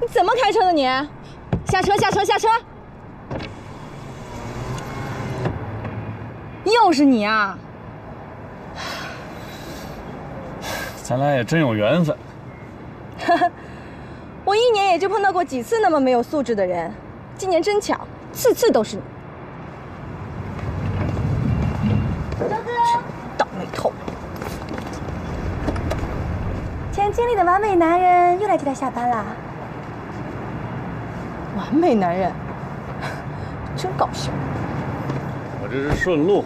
你怎么开车的你？下车下车下车！又是你啊！咱俩也真有缘分。我一年也就碰到过几次那么没有素质的人，今年真巧，次次都是你。周哥，倒霉透了。 前经历的完美男人又来接他下班啦！完美男人，真搞笑。我这是顺路。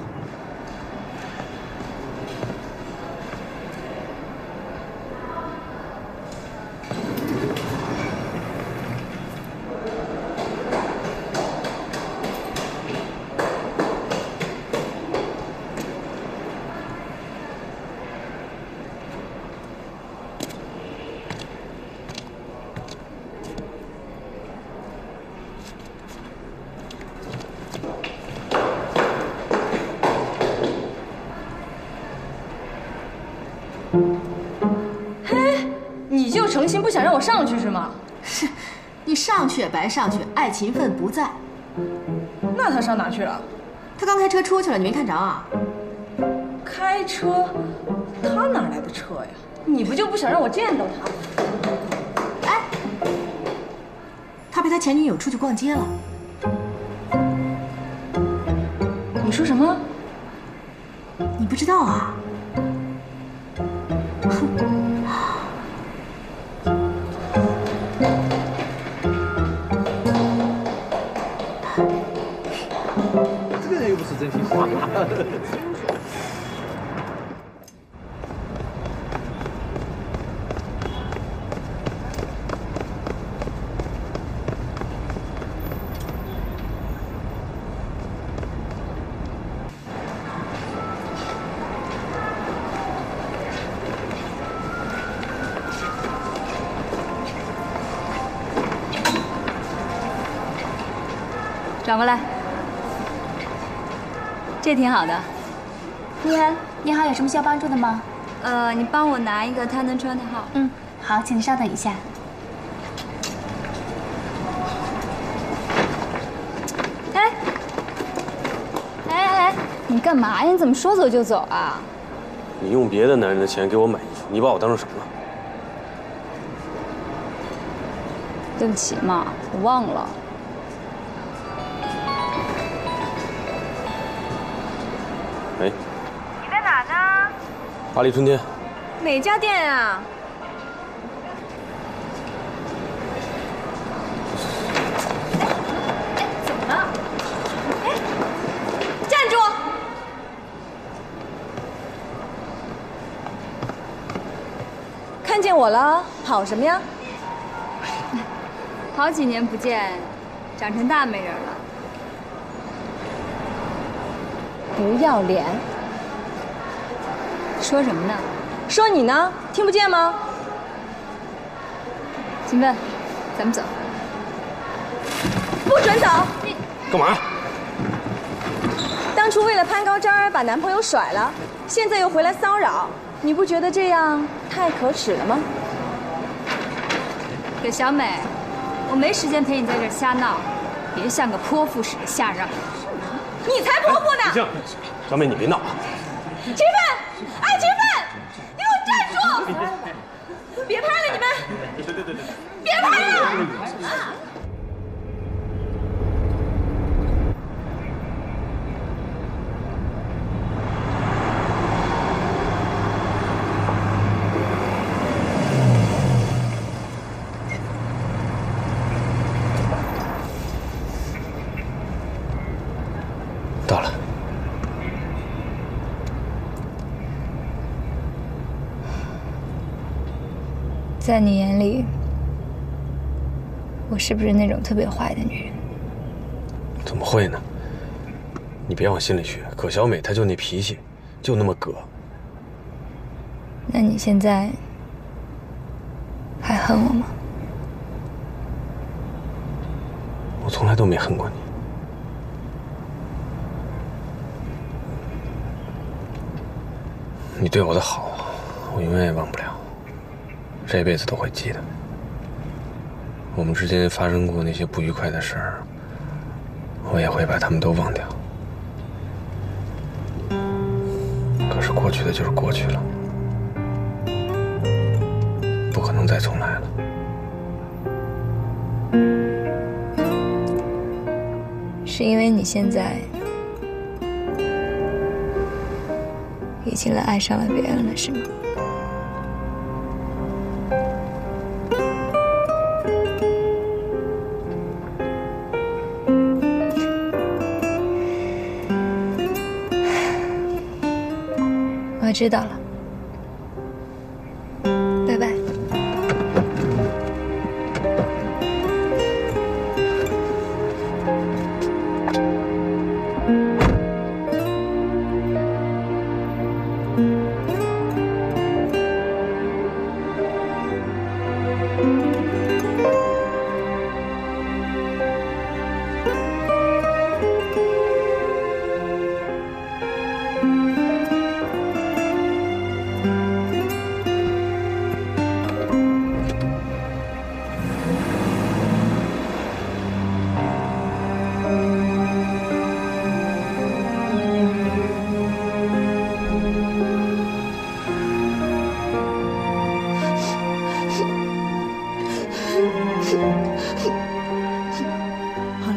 诚心不想让我上去是吗？是，你上去也白上去，爱勤奋不在。那他上哪去了？他刚开车出去了，你没看着啊？开车？他哪来的车呀？你不就不想让我见到他？哎，他陪他前女友出去逛街了。你说什么？你不知道啊？哼。 真心话。转过来。 这挺好的，你好，你好，有什么需要帮助的吗？你帮我拿一个他能穿的号。嗯，好，请您稍等一下。哎，哎哎，你干嘛呀？你怎么说走就走啊？你用别的男人的钱给我买衣服，你把我当成什么了？对不起嘛，我忘了。 哎，你在哪呢？巴黎春天。哪家店啊？哎，怎么了？哎，站住！看见我了，跑什么呀？好几年不见，长成大美人了。 不要脸！说什么呢？说你呢？听不见吗？秦奋，咱们走。不准走！你干嘛？当初为了攀高枝儿把男朋友甩了，现在又回来骚扰，你不觉得这样太可耻了吗？葛小美，我没时间陪你在这儿瞎闹，别像个泼妇似的下让。 你才泼妇呢！行，小美，你别闹啊！秦奋，哎，秦奋，你给我站住！别拍了，你们！对，别拍了！在你眼里，我是不是那种特别坏的女人？怎么会呢？你别往心里去，葛小美她就那脾气，就那么葛。那你现在还恨我吗？我从来都没恨过你。你对我的好，我永远也忘不了。 这辈子都会记得。我们之间发生过那些不愉快的事儿，我也会把他们都忘掉。可是过去的就是过去了，不可能再重来了。 是因为你现在已经爱上了别人了，是吗？我知道了。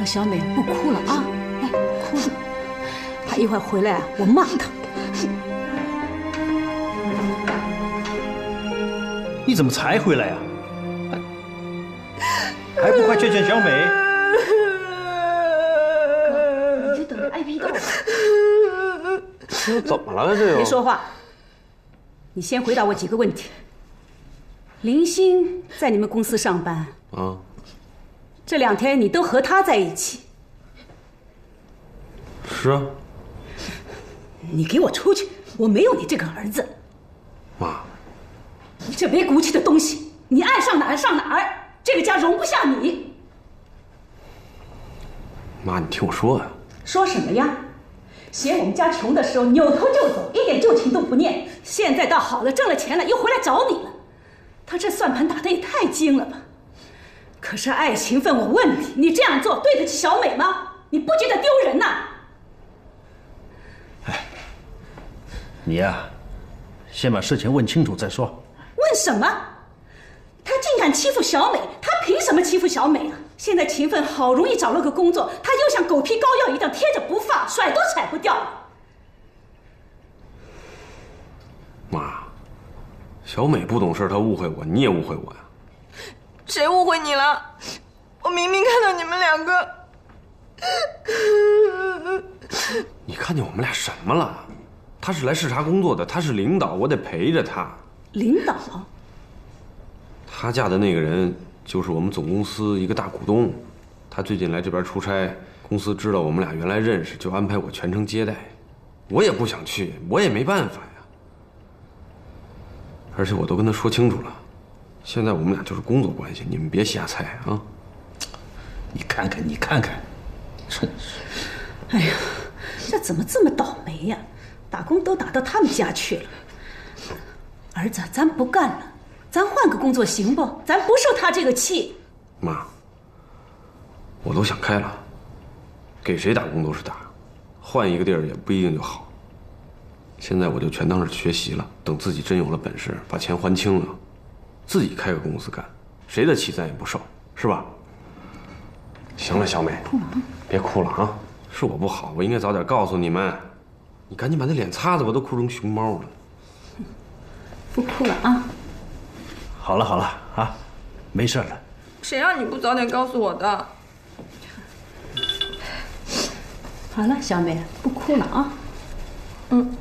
小美，不哭了啊！来，哭了，她一会儿回来啊，我骂她。你怎么才回来呀？还不快劝劝小美！哥，你就等着挨批斗吧。这又怎么了？这又别说话，你先回答我几个问题。林星在你们公司上班啊？ 这两天你都和他在一起，是啊。你给我出去！我没有你这个儿子。妈，你这没骨气的东西，你爱上哪儿上哪儿，这个家容不下你。妈，你听我说啊。说什么呀？嫌我们家穷的时候扭头就走，一点旧情都不念。现在倒好了，挣了钱了，又回来找你了。他这算盘打得也太精了吧！ 可是爱情分，我问你，你这样做对得起小美吗？你不觉得丢人呐？哎，你呀，先把事情问清楚再说。问什么？他竟敢欺负小美，他凭什么欺负小美啊？现在秦奋好容易找了个工作，他又像狗皮膏药一样贴着不放，甩都甩不掉了。妈，小美不懂事，她误会我，你也误会我呀。 谁误会你了？我明明看到你们两个。你看见我们俩什么了？他是来视察工作的，他是领导，我得陪着他。领导？他嫁的那个人就是我们总公司一个大股东，他最近来这边出差，公司知道我们俩原来认识，就安排我全程接待。我也不想去，我也没办法呀。而且我都跟他说清楚了。 现在我们俩就是工作关系，你们别瞎猜啊！你看看，你看看，真是……哎呀，这怎么这么倒霉呀？打工都打到他们家去了。儿子，咱不干了，咱换个工作行不？咱不受他这个气。妈，我都想开了，给谁打工都是打，换一个地儿也不一定就好。现在我就全当是学习了，等自己真有了本事，把钱还清了。 自己开个公司干，谁的气咱也不受，是吧？行了，小美，别哭了啊！是我不好，我应该早点告诉你们。你赶紧把那脸擦擦吧，都哭成熊猫了。不哭了啊！好了好了啊，没事了。谁让你不早点告诉我的？好了，小美，不哭了啊。嗯。